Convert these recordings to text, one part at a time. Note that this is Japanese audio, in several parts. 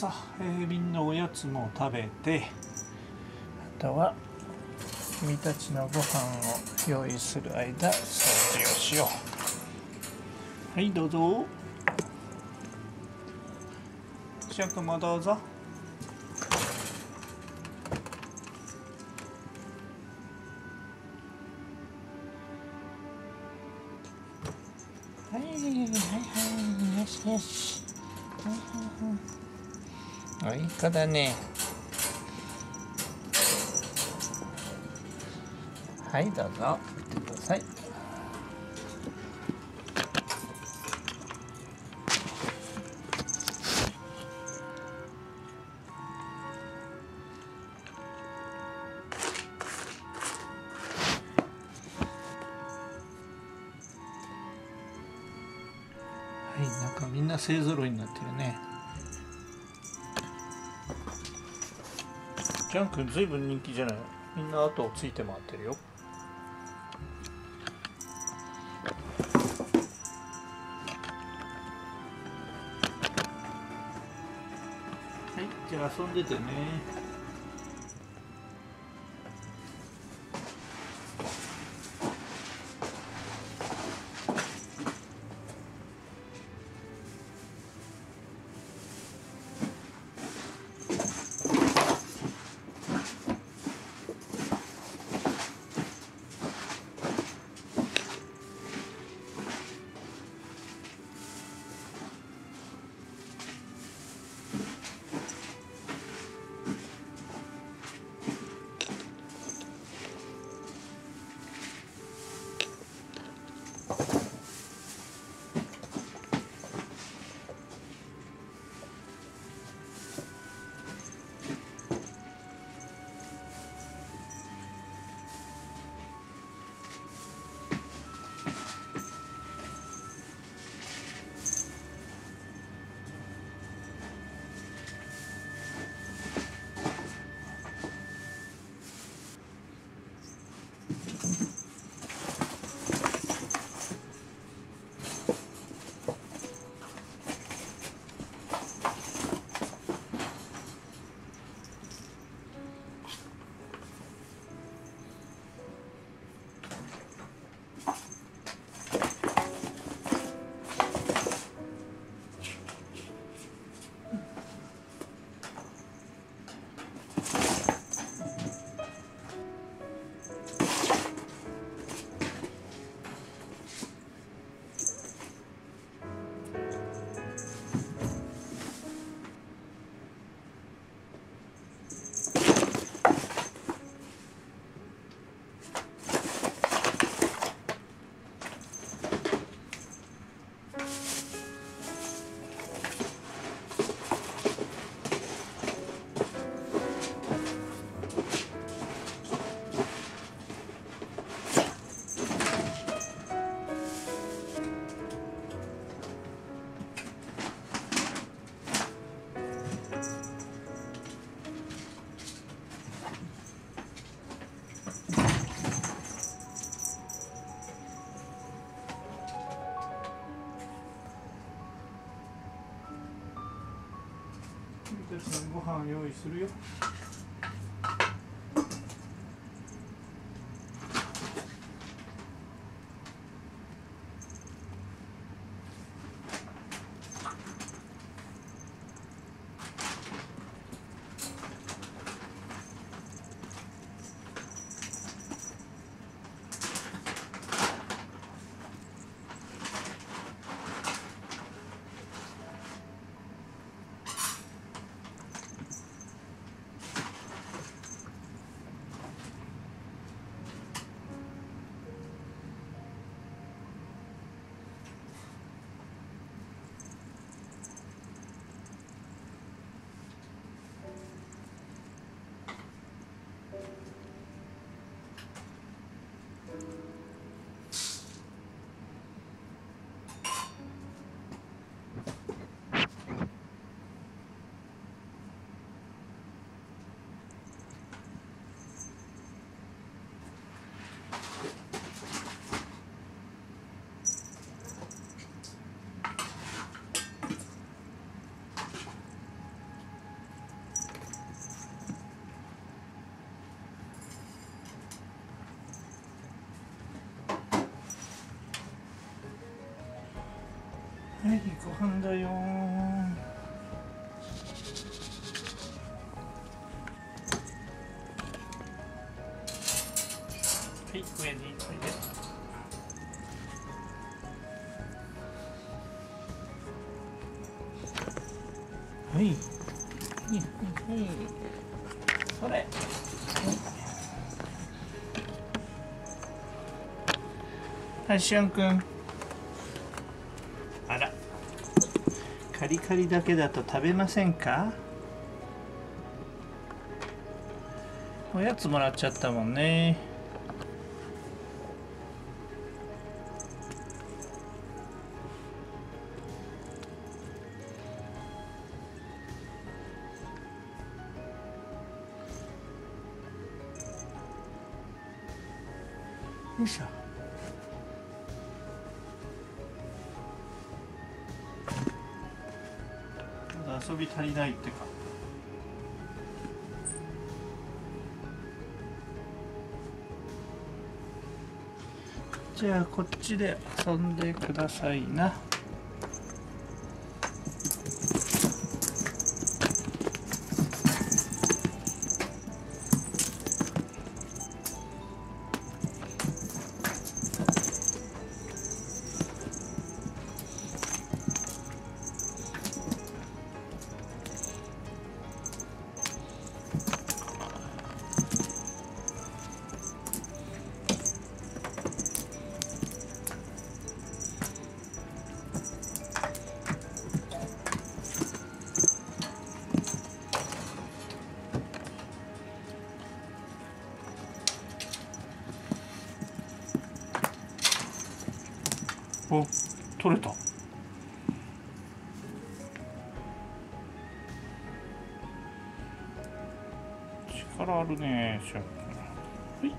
さ、みんなおやつも食べて、あとは君たちのご飯を用意する間掃除をしよう。はい、どうぞ。シャクもどうぞ。はいはいはい、よしよし。あ、いい子だね。はい、どうぞ、見てください。はい、なんかみんな勢ぞろいになってるね。ジャン君ずいぶん人気じゃない。みんな後をついて回ってるよ。はい、じゃあ遊んでてね。ご飯用意するよ。いご飯だよ。はい、上に置いて。はい。はい。それ。はい、しゅんくん。あら。カリカリだけだと食べませんか？おやつもらっちゃったもんね。よいしょ。まだ遊び足りないってか。じゃあこっちで遊んでくださいな。お、取れた。力あるね、シャーク。はい。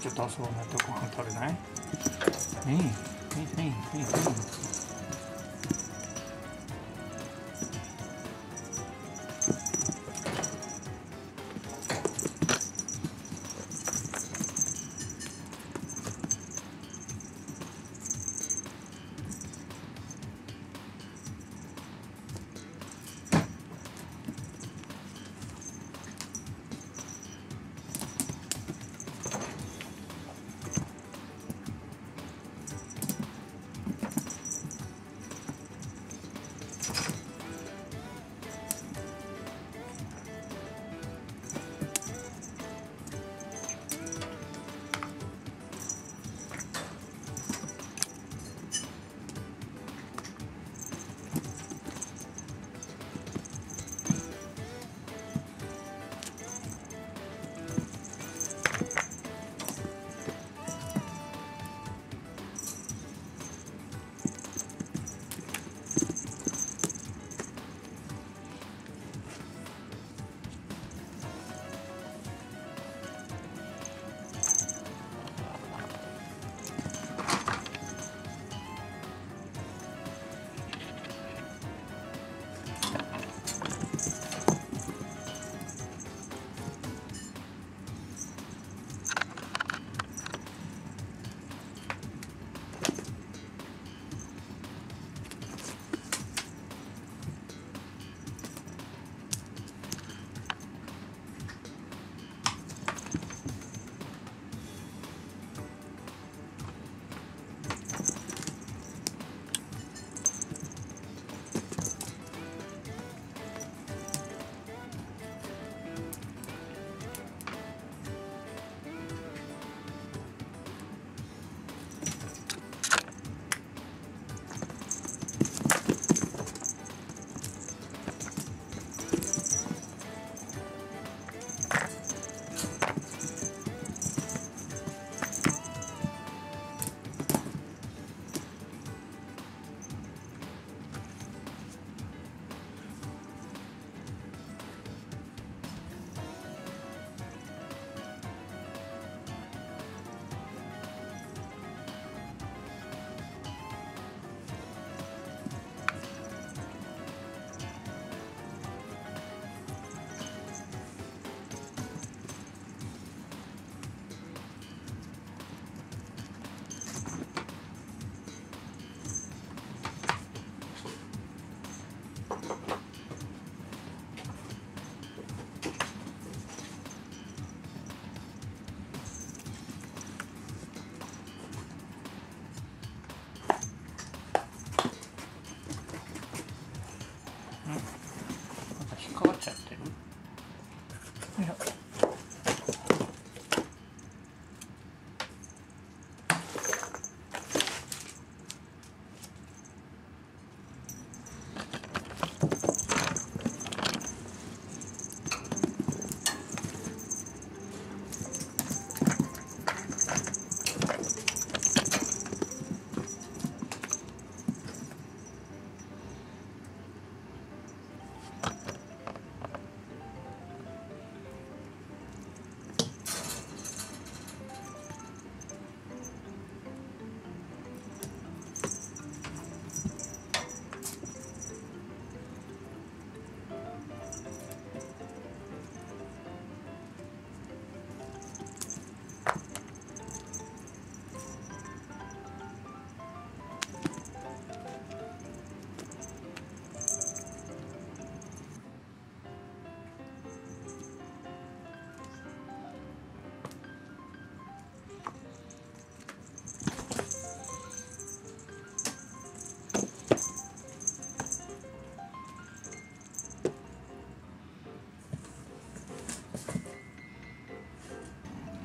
ちょっと遊ばないとご飯食べない？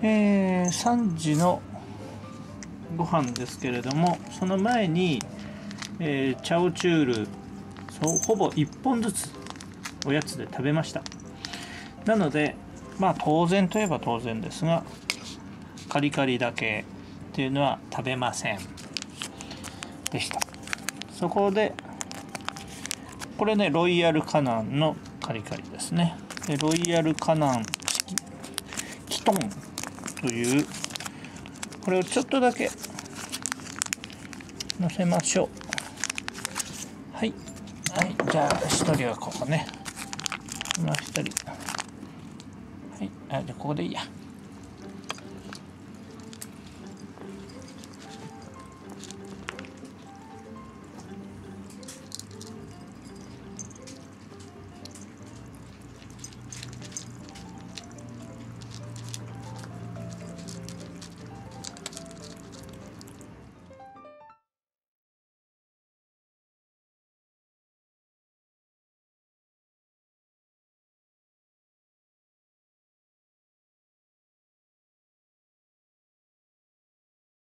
3時のご飯ですけれども、その前に、チャオチュールほぼ1本ずつおやつで食べました。なのでまあ当然といえば当然ですが、カリカリだけっていうのは食べませんでした。そこでこれね、ロイヤルカナンのカリカリですね。でロイヤルカナンキトンという、これをちょっとだけのせましょう。はい、はい、じゃあ1人はここね、今1人、はい、あ、じゃあここでいいや。